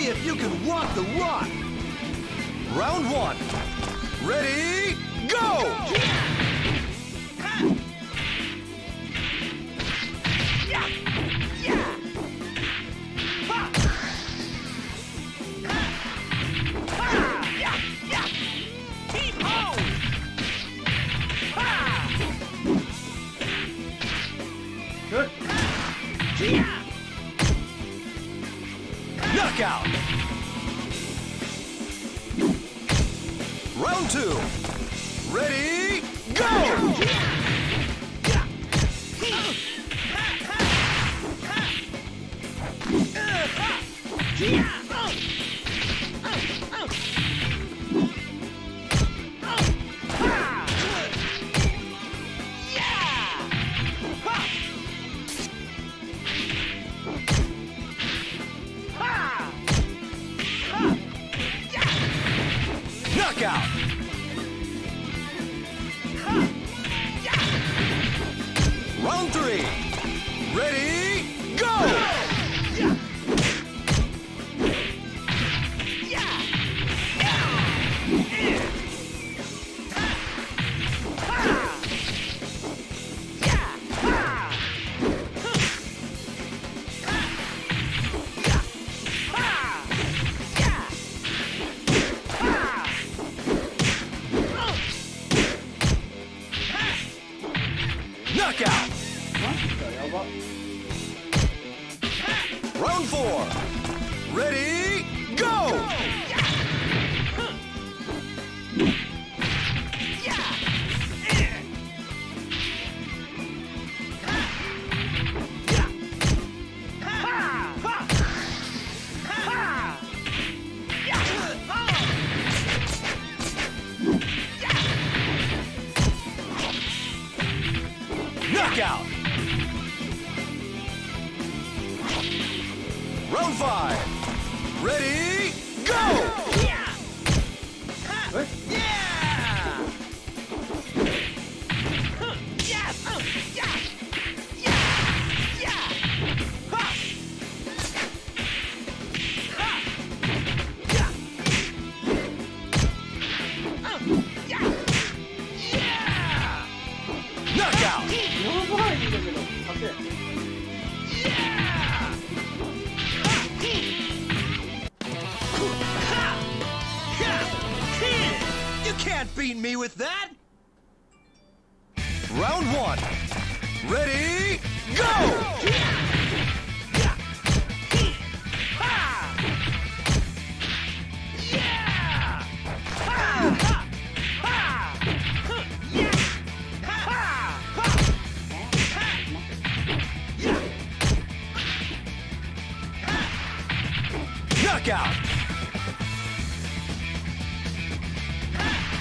see if you can walk the walk. Round one. Ready, go! Knockout. Round two. Ready, go! Knockout. Round three. Ready, go! Knockout. Round four. Ready, go! Knockout. Round five. Ready, go! Yeah! Huh? Yeah! Huh. Yeah! Yeah! Yeah! Yeah! Huh. Huh. Yeah! Yeah! Knockout. You can't beat me with that! Round one. Ready, go! Knockout.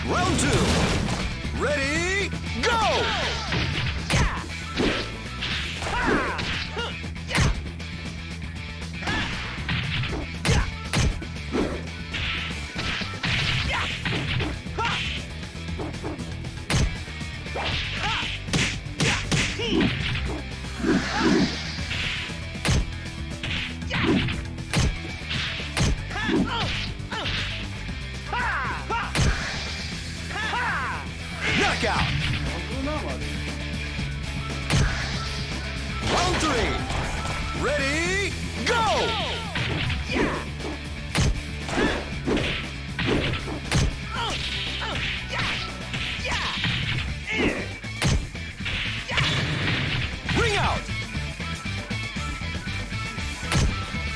Round two. Ready, go! Knockout. Round three. Ready, go!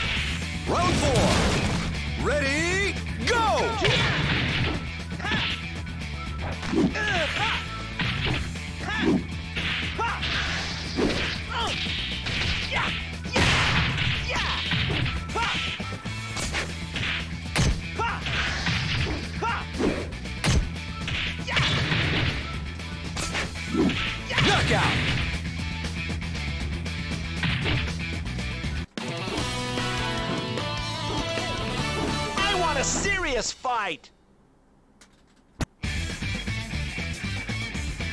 Knockout. I want a serious fight.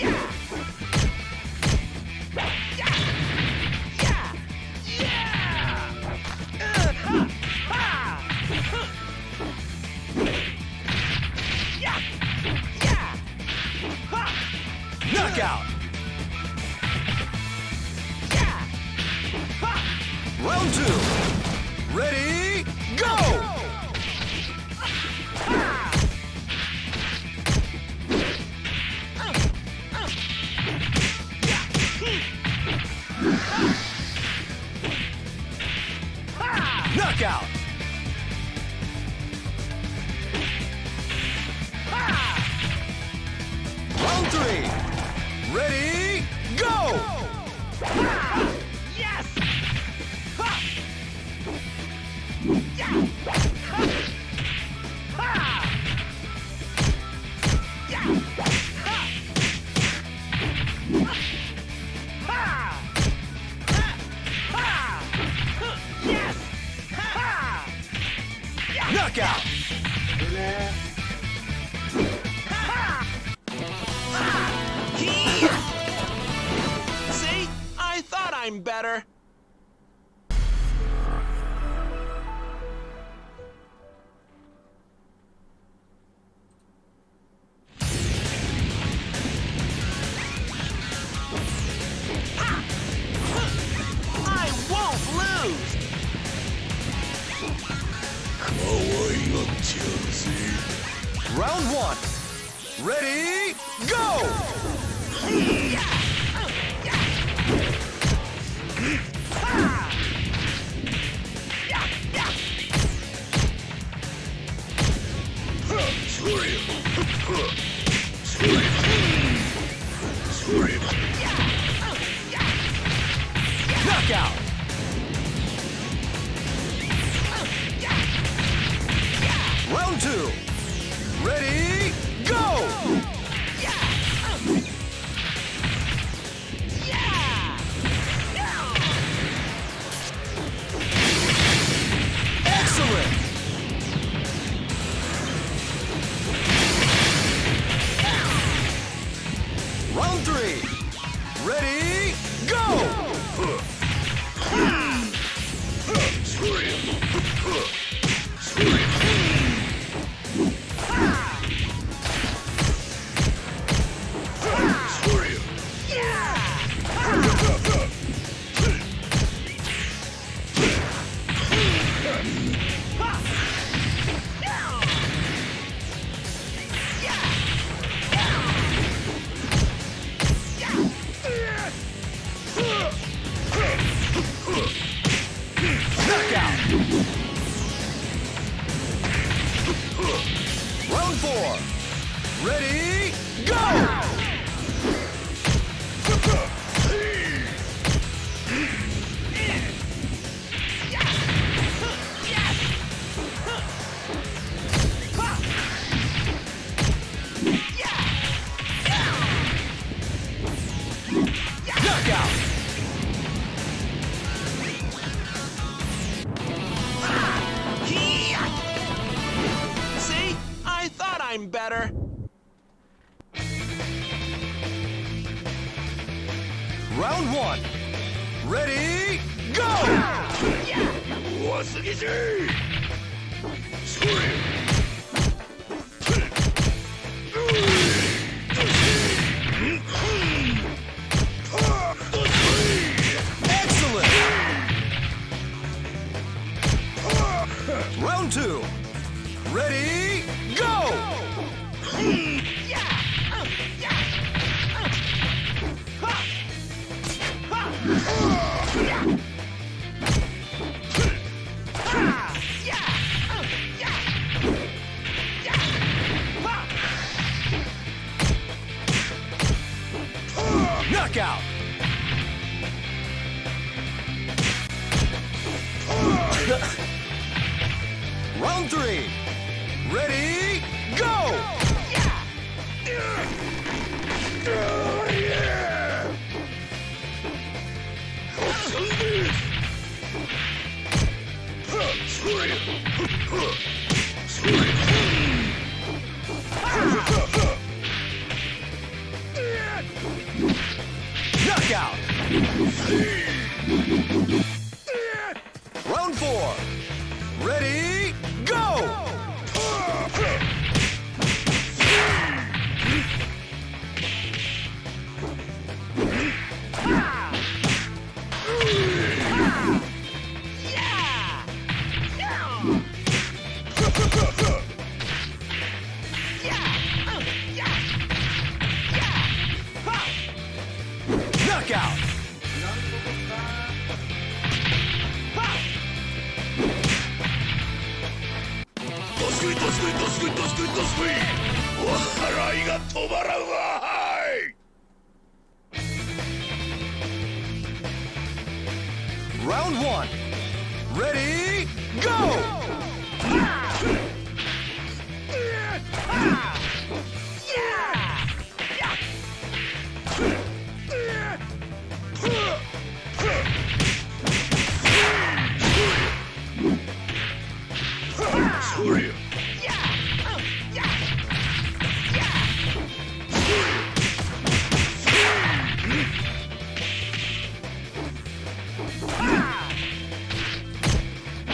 Yeah! Yeah! Yeah! Yeah! Knockout! Round two. Ready, go! Knockout! Round three. Ready, go! Knockout! See? I thought I'm better. Round one. Ready, go! Knockout! Round two. Ready, go! Yeah! Yeah! Excellent! Yeah! Round three. Ready, go! Round four. Ready, go! Knockout! I'm better. Round one. Ready, go! Yeah. What's it easy? Scream! Knockout! Round three. Ready, go! Yeah! Oh, yeah! Knockout! Round four. Ready, go! out. Round one. Ready, go!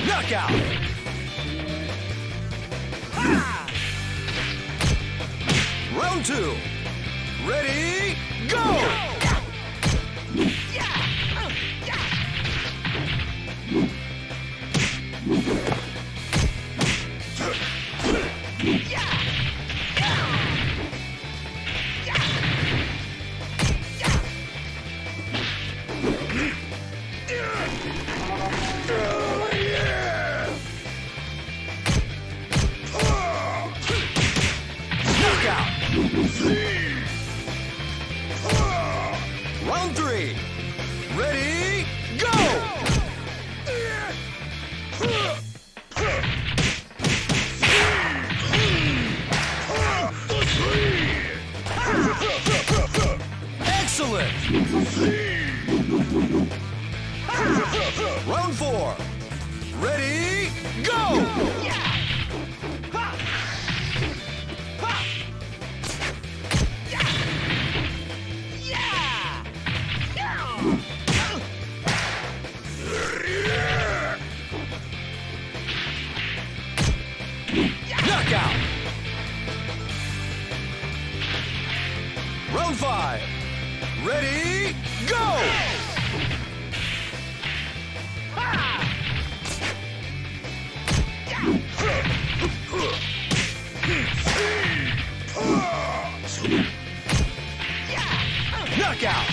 Knockout. Ha! Round two. Ready, go! Round three. Ready, go! Excellent! Round four. Ready, go! Knockout. Round five. Ready, go! Knockout.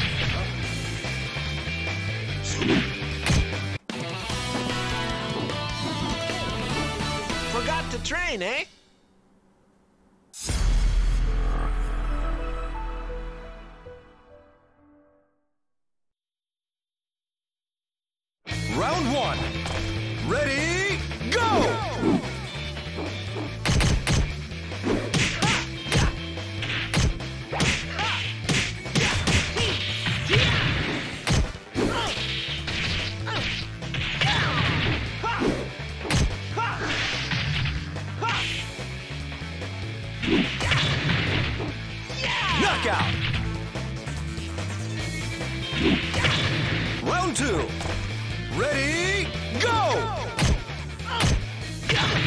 Forgot to train, eh? Round one. Ready, go! Knockout! Round two. Ready, go! Knockout!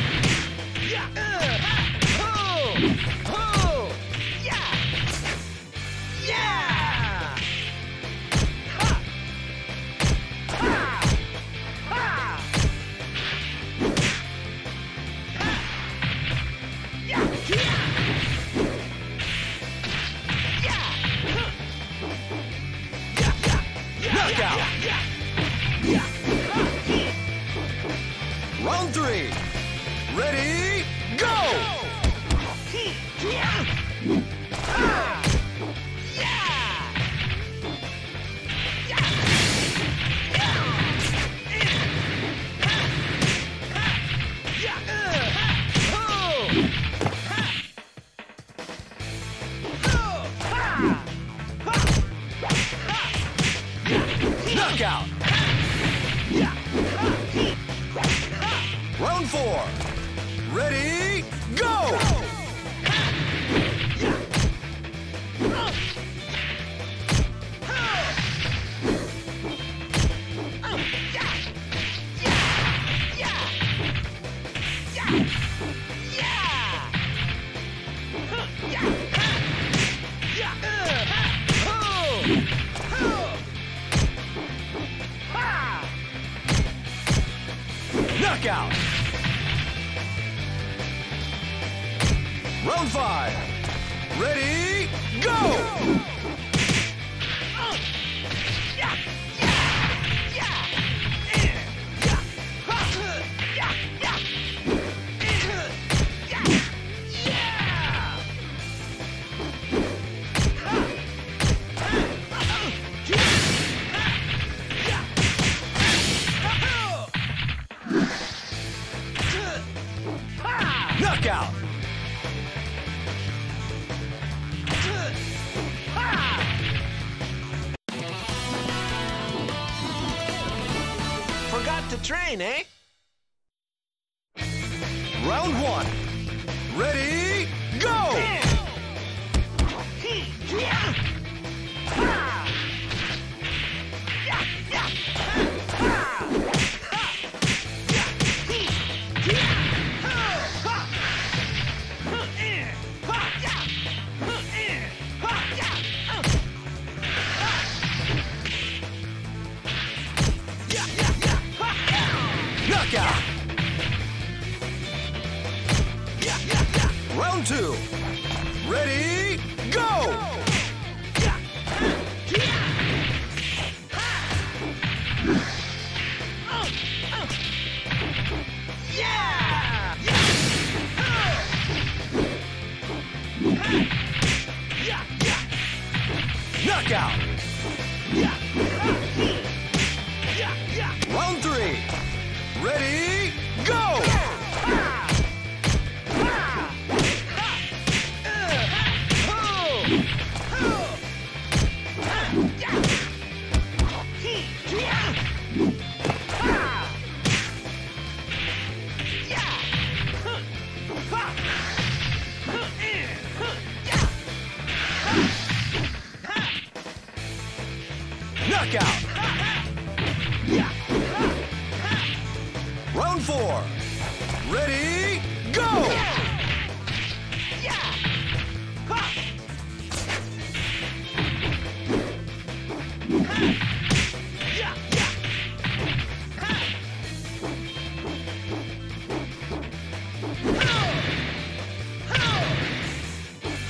Round three. Ready, go! Knockout! Round four. Ready, go! Knockout! Round five. Ready, go! the train, eh? Round one. Ready, go! Round two. Ready, go! Knockout. Round three. Ready, go! Knockout. Round four. Ready, go!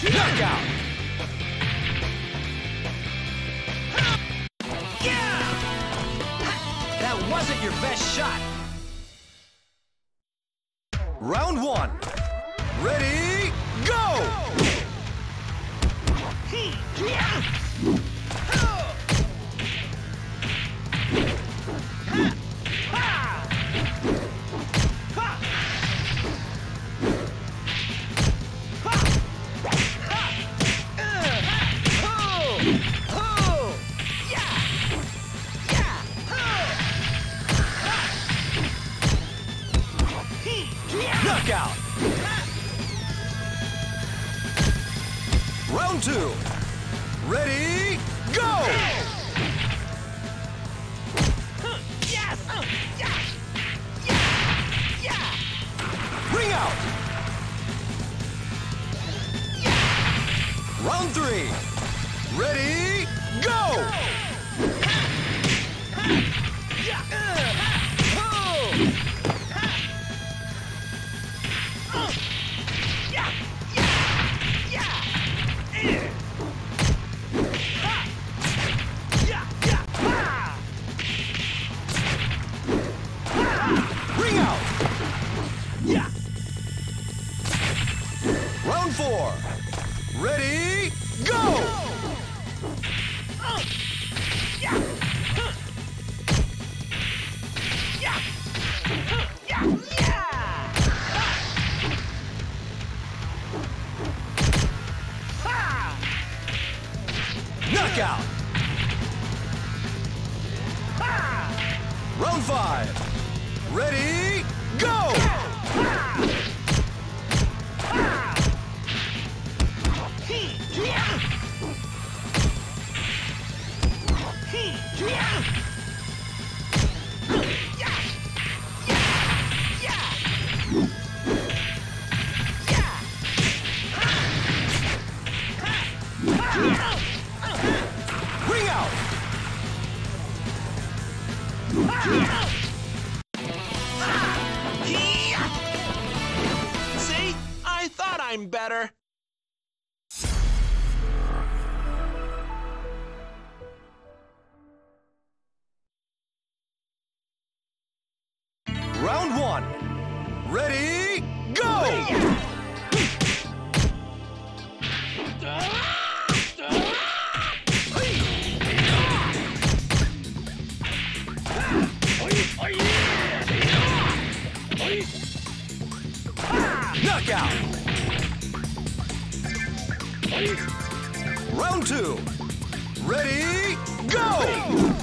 Knockout. Wasn't your best shot. Round one. Ready, go! Knockout! Round two. Ready, go! Yes! Ring out! Round three. Ready, go! Round four. Ready, go! Knockout! Round five. Ready, go! See? I thought I'm better. Round one. Ready, go! Knockout! Round two. Ready, go!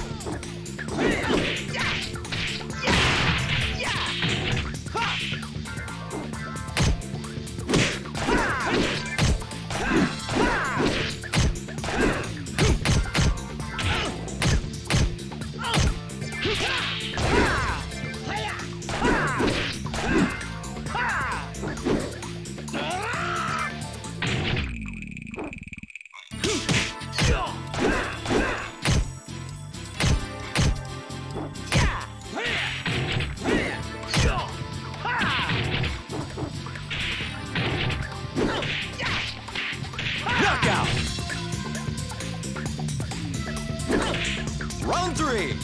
Round 3.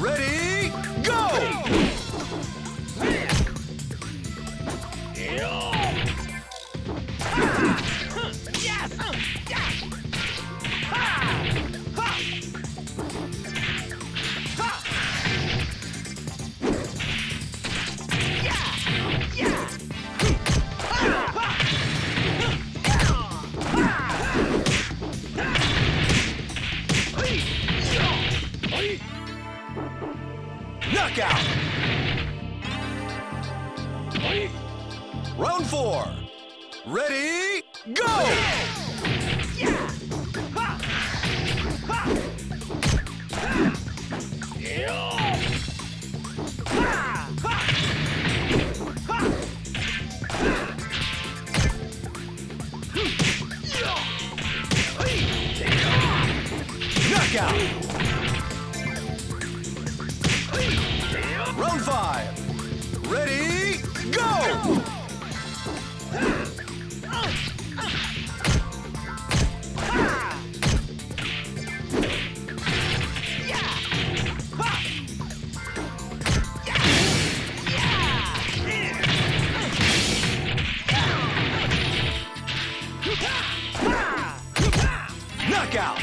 Ready, go! Knockout! Round 4. Ready, go! Knockout! Round 5. Ready, go! Knockout!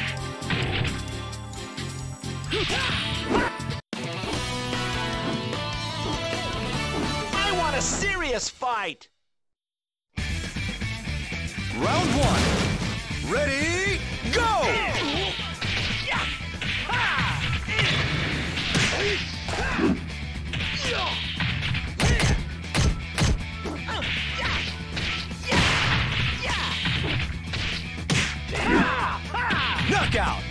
A serious fight. Round 1. Ready, go! Knockout!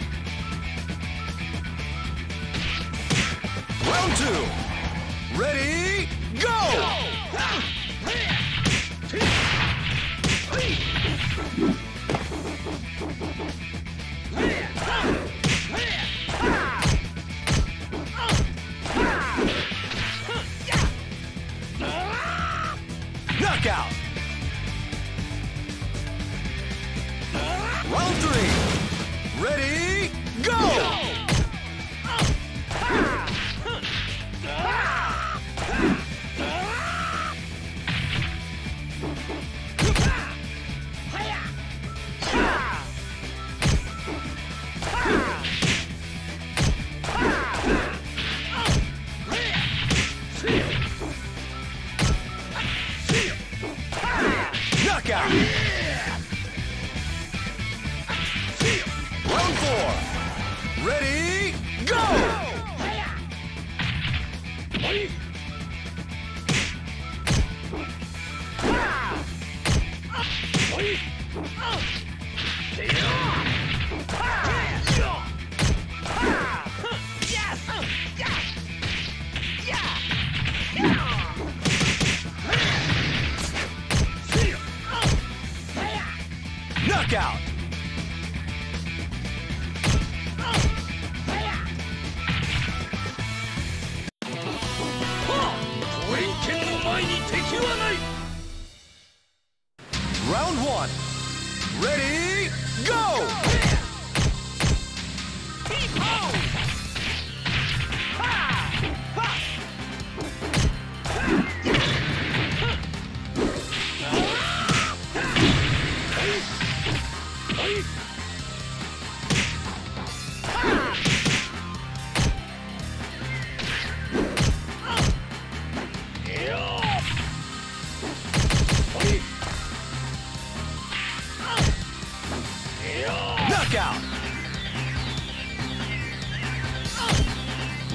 Round 2. Ready, go! Knockout! Round 3. Ready, go! Knockout! Round 4. Ready, go! Knockout! Round 1. Ready, go! Knockout!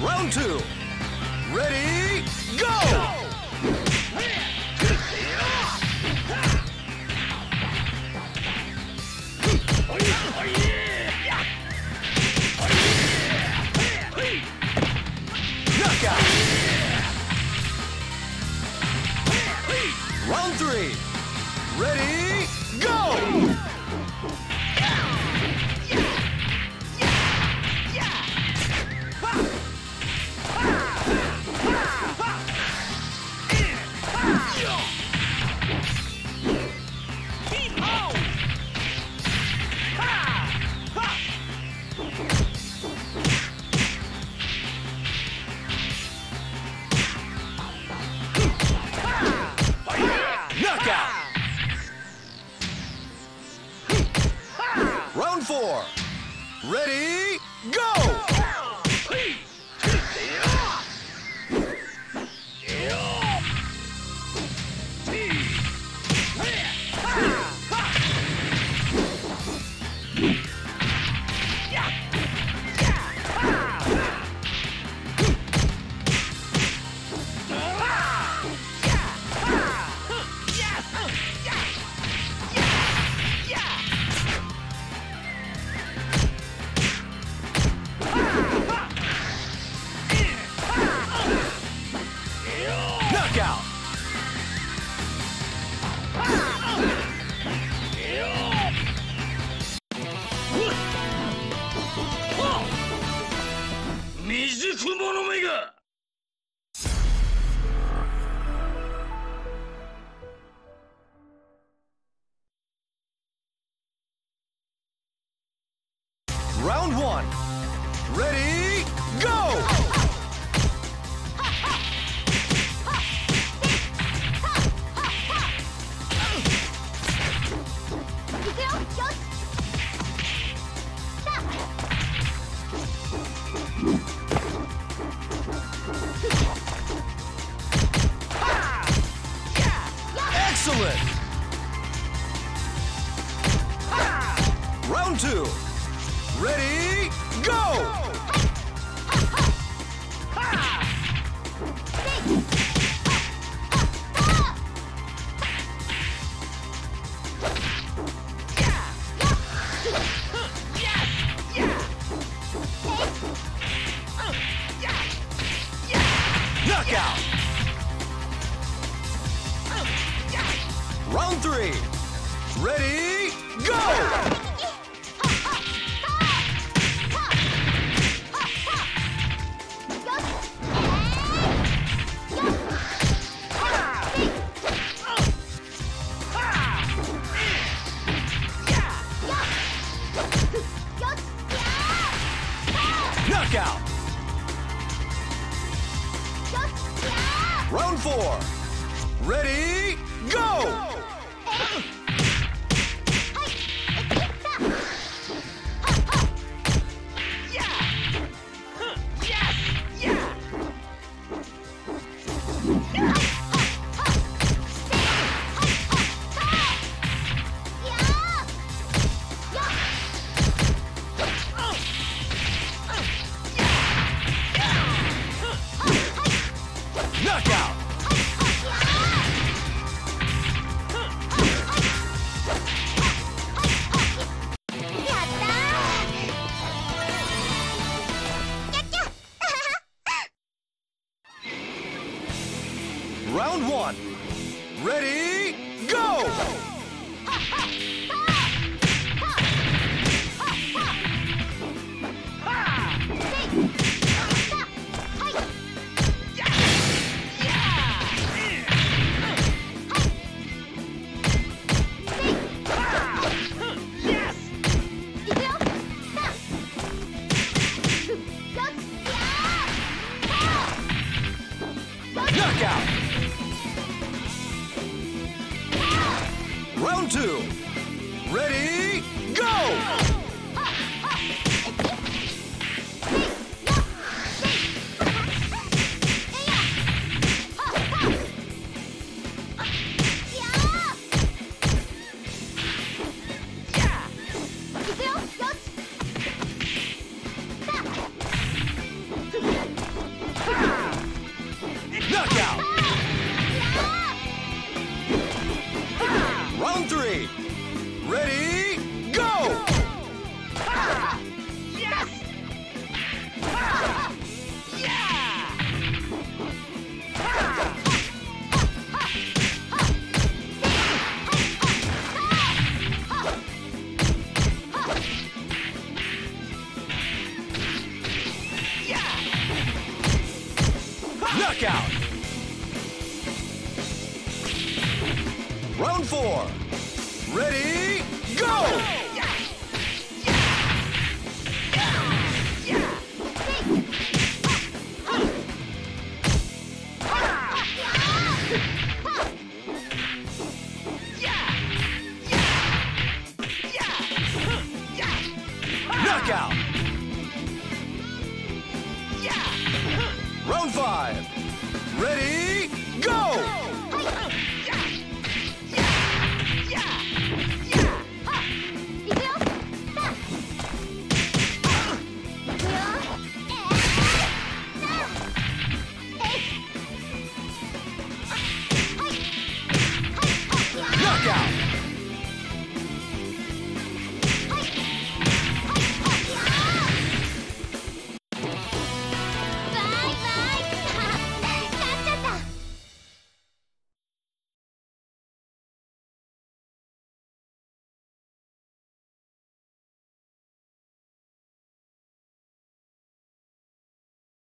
Round 2. Ready, go! Round 3. Ready, go! Keep home! Ready, go! Out. Round one. Ready, go! Excellent! Round two. Ready, go! Knockout! Round three. Ready, go! Knockout! Round four. Ready, go! Knockout! Round one. Ready, go! Knockout! Round two. Ready, go! Knockout! Round three. Ready, go! Yes! Knockout! Round four. Ready, go! out. Yeah. Round 5. Ready, go!